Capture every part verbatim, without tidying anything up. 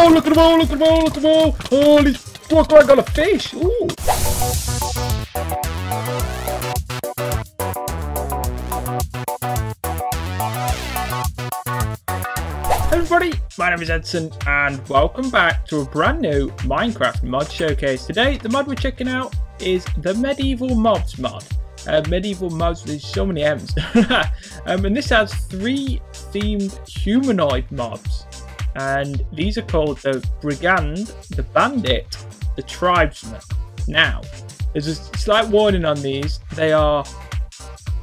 Oh, look at them all, look at them all, look at them all. Holy fuck, I got a fish. Ooh. Hey everybody, my name is Edson and welcome back to a brand new Minecraft mod showcase. Today, the mod we're checking out is the Medieval Mobs mod. Uh, medieval mobs, there's so many M's. um, and this has three themed humanoid mobs. And these are called the Brigand, the Bandit, the Tribesman. Now, there's a slight warning on these. They are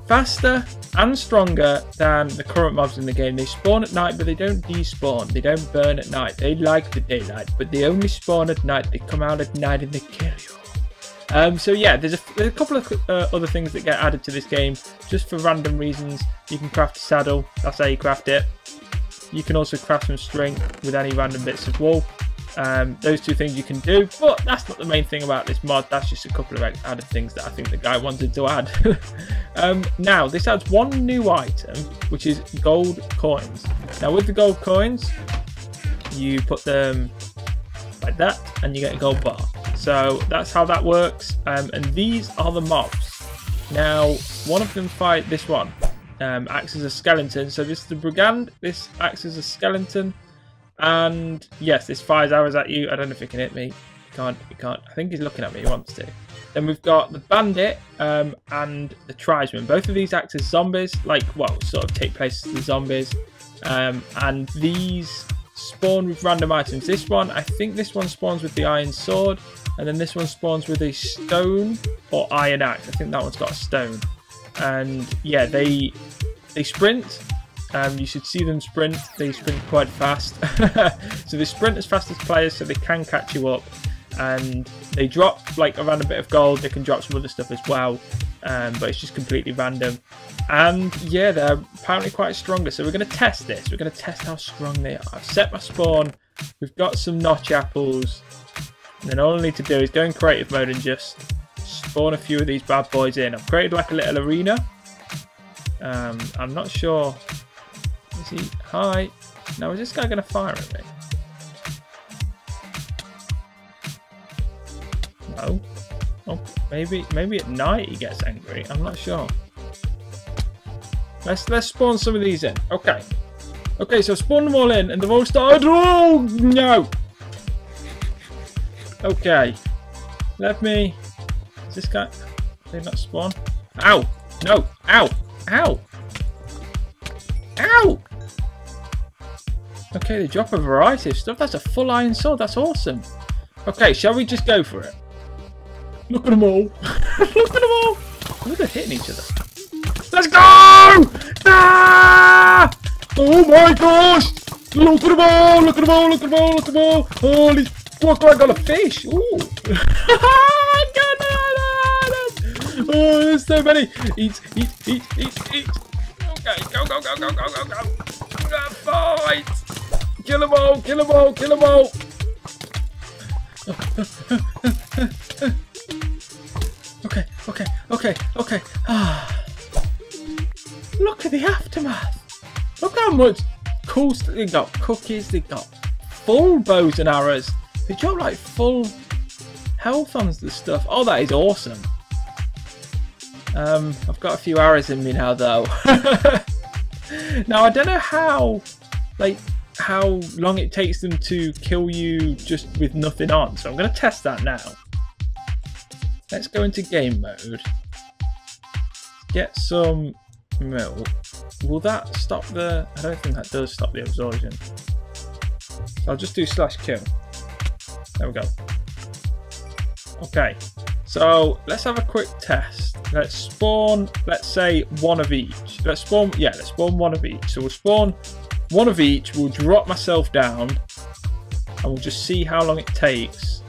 faster and stronger than the current mobs in the game. They spawn at night, but they don't despawn. They don't burn at night. They like the daylight, but they only spawn at night. They come out at night and they kill you. Um, so yeah, there's a, there's a couple of uh, other things that get added to this game just for random reasons. You can craft a saddle. That's how you craft it. You can also craft some string with any random bits of wool. Um, those two things you can do, but that's not the main thing about this mod. That's just a couple of added things that I think the guy wanted to add. um, now, this adds one new item, which is gold coins. Now, with the gold coins, you put them like that, and you get a gold bar. So that's how that works. Um, and these are the mobs. Now, one of them fight this one. Um, acts as a skeleton. So this is the Brigand. This acts as a skeleton, and yes, this fires arrows at you. I don't know if it can hit me. It can't. It can't. I think he's looking at me. He wants to. Then we've got the Bandit um, and the Tribesman. Both of these act as zombies. Like, well, sort of take place as the zombies, um, and these spawn with random items. This one, I think, this one spawns with the iron sword, and then this one spawns with a stone or iron axe. I think that one's got a stone. And yeah, they they sprint. Um, you should see them sprint. They sprint quite fast. So they sprint as fast as players, so they can catch you up. And they drop like around a bit of gold. They can drop some other stuff as well. Um, but it's just completely random. And yeah, they're apparently quite stronger. So we're going to test this. We're going to test how strong they are. I've set my spawn. We've got some notch apples. And then all I need to do is go in creative mode and just spawn a few of these bad boys in. I've created like a little arena. Um, I'm not sure. Is he? Hi. Now, is this guy going to fire at me? No. Oh, maybe maybe at night he gets angry. I'm not sure. Let's let's spawn some of these in. Okay. Okay, so I've spawned them all in and they've all started. Oh, no. Okay. Let me. This guy, they not spawn. Ow! No! Ow! Ow! Ow! Okay, they drop a variety of stuff. That's a full iron sword. That's awesome. Okay, shall we just go for it? Look at them all! Look at them all! Look at hitting each other. Let's go! Ah! Oh my gosh! Look at them all! Look at them all! Look at them all! Look at them all! Holy fuck! I got a fish! Ooh! Oh, there's so many! Eat, eat, eat, eat, eat! Okay, go, go, go, go, go, go, go! Fight! Kill them all, kill them all, kill them all! Okay, okay, okay, okay. Ah. Look at the aftermath! Look how much cool stuff they got. Cookies, they got full bows and arrows. They drop like full health on the stuff. Oh, that is awesome. Um, I've got a few arrows in me now, though. Now, I don't know how, like, how long it takes them to kill you just with nothing on. So I'm going to test that now. Let's go into game mode. Get some milk. Will that stop the... I don't think that does stop the absorption. So I'll just do slash kill. There we go. Okay. So let's have a quick test. Let's spawn, let's say, one of each. Let's spawn, yeah, let's spawn one of each. So we'll spawn one of each. We'll drop myself down and we'll just see how long it takes.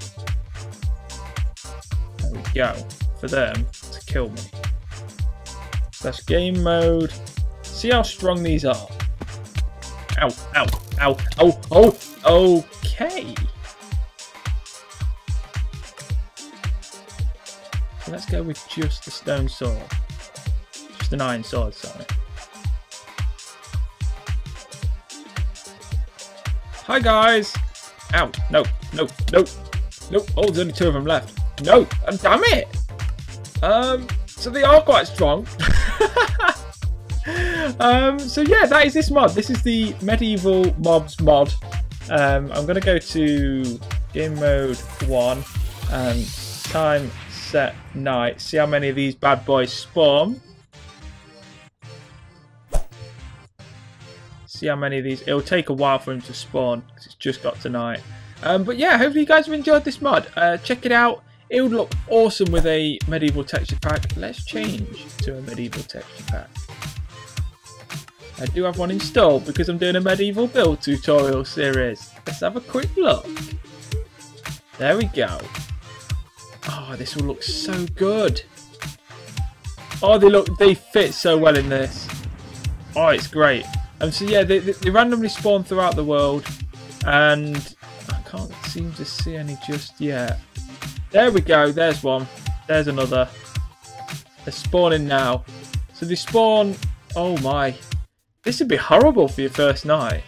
There we go, for them to kill me. Slash game mode. See how strong these are. Ow, ow, ow, ow, oh, okay. Let's go with just the stone sword. Just an iron sword, sorry. Hi guys! Ow, no, no, no, no. Oh, there's only two of them left. No, oh, damn it. Um, so they are quite strong. um, so yeah, that is this mod. This is the Medieval Mobs mod. Um, I'm going to go to game mode one and time set night. See how many of these bad boys spawn. See how many of these. It'll take a while for him to spawn because it's just got tonight. Um, but yeah, hopefully you guys have enjoyed this mod. Uh, check it out. It would look awesome with a medieval texture pack. Let's change to a medieval texture pack. I do have one installed because I'm doing a medieval build tutorial series. Let's have a quick look. There we go. Oh, this will look so good. Oh, they look, they fit so well in this. Oh, it's great. And um, so yeah, they, they, they randomly spawn throughout the world, and I can't seem to see any just yet. There we go, there's one, there's another. They're spawning now. So they spawn, oh my. This would be horrible for your first night.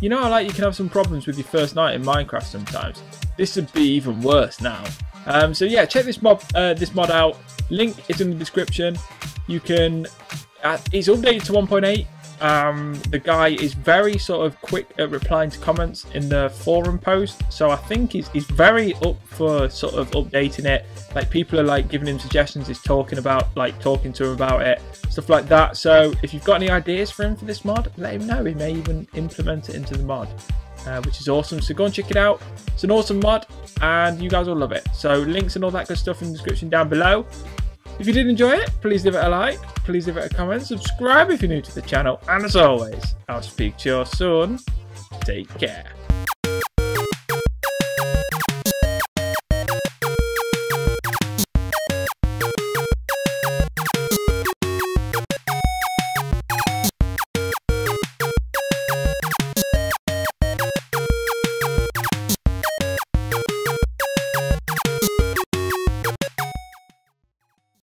You know, like you can have some problems with your first night in Minecraft sometimes. This would be even worse now. Um, so yeah, check this mod, uh, this mod out. Link is in the description. You can, uh, it's updated to one point eight. Um, the guy is very sort of quick at replying to comments in the forum post, so I think he's, he's very up for sort of updating it. Like people are like giving him suggestions, he's talking about like talking to him about it, stuff like that. So if you've got any ideas for him for this mod, let him know. He may even implement it into the mod, uh, which is awesome. So go and check it out. It's an awesome mod and you guys will love it. So links and all that good stuff in the description down below. If you did enjoy it, please leave it a like, please leave it a comment, subscribe if you're new to the channel, and as always, I'll speak to you soon. Take care.